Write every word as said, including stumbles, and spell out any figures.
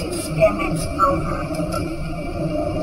Experiments over.